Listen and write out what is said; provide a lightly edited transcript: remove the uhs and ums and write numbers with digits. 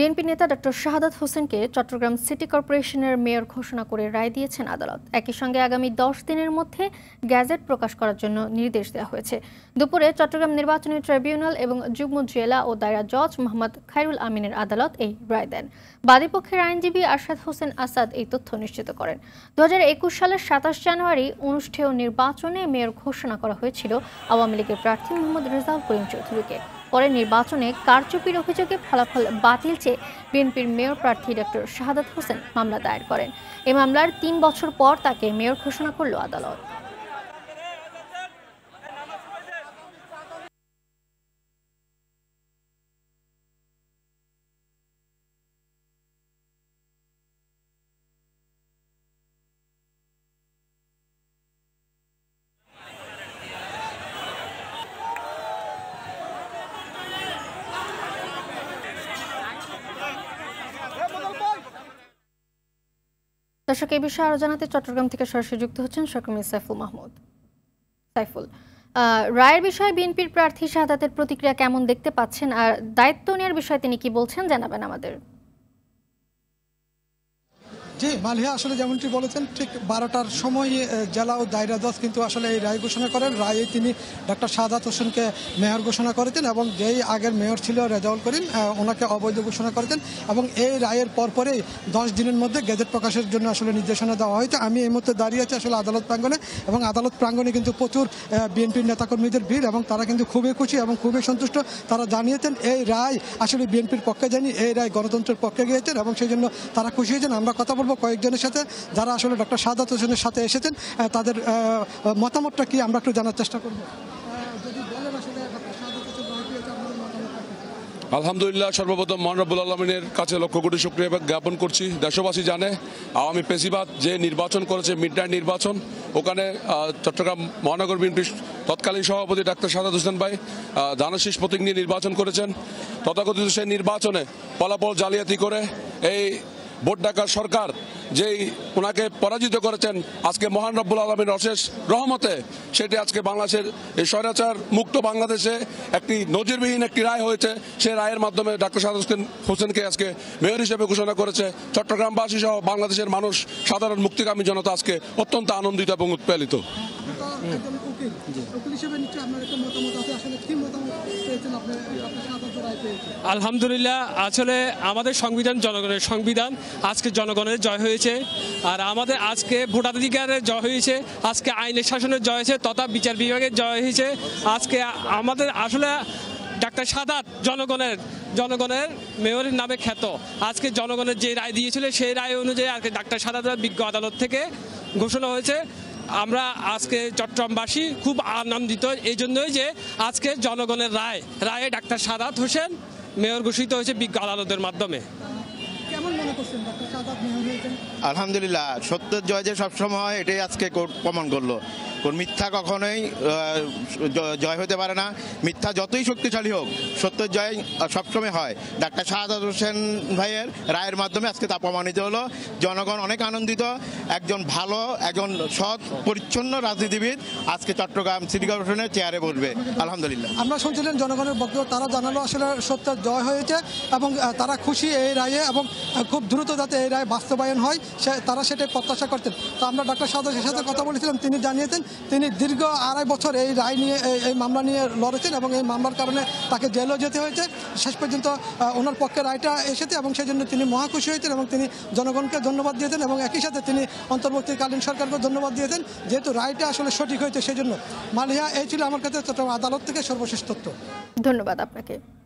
BNP নেতা doctor শাহাদাত হোসেনকে Chittagong city কর্পোরেশনের মেয়র ঘোষণা করে রায় দিয়েছেন আদালত। একই সঙ্গে আগামী 10 দিনের মধ্যে গ্যাজেট প্রকাশ করার জন্য নির্দেশ দেওয়া হয়েছে। দুপুরে চট্টগ্রাম নির্বাচনী ট্রাইব্যুনাল এবং যুগ্ম জেলা ও দায়রা জজ মোহাম্মদ খায়রুল আমিনের আদালত এই রায় দেন। বাদীপক্ষের আইনজীবী আরশাদ হোসেন আসাদ এই তথ্য নিশ্চিত করেন। 2021 সালের 27 জানুয়ারি অনুষ্ঠেয় নির্বাচনে মেয়র ঘোষণা করা হয়েছিল আওয়ামী লীগের প্রার্থী মোহাম্মদ রেজাউল করিম চৌধুরীকে। পরে নির্বাচনে কারচুপির অভিযোগে ফলাফল বাতিল চেয়ে বিএনপির মেয়র প্রার্থী ডক্টর শাহাদাত হোসেন মামলা দায়ের করেন। এই মামলার 3 বছর পর তাকে মেয়র ঘোষণা করল আদালত। দর্শক, এই বিষয়ে আরো জানাতে চট্টগ্রাম থেকে সরাসরি যুক্ত হচ্ছেন সহকর্মী সাইফুল মাহমুদ। সাইফুল, রায়ের বিষয়ে বিএনপির প্রার্থী শাহাদাতের প্রতিক্রিয়া কেমন দেখতে পাচ্ছেন, আর দায়িত্ব নেওয়ার বিষয়ে তিনি কি বলছেন জানাবেন আমাদের। জি মালিয়া, আসলে যেমনটি বলেছেন ঠিক 12টার সময় জেলা ও দায়রা জজ কিন্তু আসলে এই রায় ঘোষণা করেন। রায়ে তিনি ডাক্তার শাহাদাত হোসেনকে মেয়র ঘোষণা করেছেন এবং যেই আগের মেয়র ছিল রেজাউল করিম ওনাকে অবৈধ ঘোষণা করেছেন, এবং এই রায়ের পরপরেই 10 দিনের মধ্যে গেজেট প্রকাশের জন্য আসলে নির্দেশনা দেওয়া হয়েছে। আমি এই মুহূর্তে দাঁড়িয়ে আছি আসলে আদালত প্রাঙ্গণে, এবং আদালত প্রাঙ্গণে কিন্তু প্রচুর বিএনপির নেতাকর্মীদের ভিড় এবং তারা কিন্তু খুবই খুশি এবং খুবই সন্তুষ্ট। তারা জানিয়েছেন এই রায় আসলে বিএনপির পক্ষে যায়নি, এই রায় গণতন্ত্রের পক্ষে গিয়েছেন এবং সেই জন্য তারা খুশি হয়েছেন। আমরা কথা বলবো কয়েকজনের সাথে যারা আসলে ডক্টর শাহাদাত হোসেনের সাথে এসেছেন, তাদের মতামতটা কি আমরা একটু জানার চেষ্টা করব। আলহামদুলিল্লাহ, সর্বপ্রথম মহান রব্বুল আলামিনের কাছে লক্ষ কোটি শুকরিয়া জ্ঞাপন করছি। দেশবাসী জানে আওয়ামী পেশিবাদ যে নির্বাচন করেছে, মিডনাইট নির্বাচন, ওখানে চট্টগ্রাম মহানগর বিএনপির তৎকালীন সভাপতি ডাক্তার শাহাদাত হোসেন ভাই ধানশীষ প্রতীক নিয়ে নির্বাচন করেছেন। তথাকথিত সেই নির্বাচনে ফলাফল জালিয়াতি করে এই ভোট ডাকার সরকার যেই ওনাকে পরাজিত করেছেন, আজকে মহান রব্বুল আলমীর অশেষ রহমতে সেটি আজকে বাংলাদেশের এই স্বৈরাচার মুক্ত বাংলাদেশে একটি নজিরবিহীন একটি রায় হয়েছে। সেই রায়ের মাধ্যমে ডাক্তার শাহাদাত হোসেনকে আজকে মেয়র হিসেবে ঘোষণা করেছে। চট্টগ্রামবাসী সহ বাংলাদেশের মানুষ, সাধারণ মুক্তিকামী জনতা আজকে অত্যন্ত আনন্দিত এবং উৎপেলিত। আলহামদুলিল্লাহ, আসলে আমাদের সংবিধান জনগণের সংবিধান, আজকে জনগণের জয় হয়েছে, আর আমাদের আজকে ভোটাধিকারের জয় হয়েছে, আজকে আইনের শাসনের জয় হয়েছে, তথা বিচার বিভাগের জয় হয়েছে। আজকে আমাদের আসলে ডাক্তার শাহাদাত জনগণের মেয়রের নামে খ্যাত। আজকে জনগণের যে রায় দিয়েছিল সেই রায় অনুযায়ী আজকে ডাক্তার শাহাদাতের বিজ্ঞ আদালত থেকে ঘোষণা হয়েছে। আমরা আজকে চট্টগ্রামবাসী খুব আনন্দিত এই জন্যই যে আজকে জনগণের রায়ে ডাক্তার শাহাদাত হোসেন মেয়র ঘোষিত হয়েছে বিজ্ঞ আদালতের মাধ্যমে। আলহামদুলিল্লাহ, সত্য জয় যে সবসময়, এটাই আজকে কোর্ট প্রমাণ করলো। মিথ্যা কখনোই জয় হতে পারে না, মিথ্যা যতই শক্তিশালী হোক সত্য জয় সবসময় হয়। ডাক্তার শাহাদাত হোসেন ভাইয়ের রায়ের মাধ্যমে আজকে তা প্রমাণিত হলো। জনগণ অনেক আনন্দিত। একজন ভালো, একজন সৎ পরিচ্ছন্ন রাজনীতিবিদ আজকে চট্টগ্রাম সিটি কর্পোরেশনের চেয়ারে বসবে। আলহামদুলিল্লাহ, আমরা শুনছিলেন জনগণের বক্তব্য, তারা জানালো আসলে সত্য জয় হয়েছে এবং তারা খুশি এই রায়ে, এবং খুব দ্রুত যাতে এই রায় বাস্তবায়ন হয় তারা সেটাই প্রত্যাশা করতেন। তো আমরা ডাক্তার শাহাদাত হোসেনের সাথে কথা বলেছিলাম, তিনি জানিয়েছেন তিনি দীর্ঘ 2.5 বছর এই রায় নিয়ে, এই মামলা নিয়ে লড়েছেন এবং এই মামলার কারণে তাকে জেলও যেতে হয়েছে। শেষ পর্যন্ত ওনার পক্ষে রায়টা এসেছে এবং সেই জন্য তিনি মহাখুশি হয়েছেন এবং তিনি জনগণকে ধন্যবাদ দিয়েছেন এবং একই সাথে তিনি অন্তর্বর্তীকালীন সরকারকে ধন্যবাদ দিয়েছেন যেহেতু রায়টা আসলে সঠিক হয়েছে। সেই জন্য মালিয়া, এই ছিল আমার কাছে আদালত থেকে সর্বশেষ তথ্য। ধন্যবাদ আপনাকে।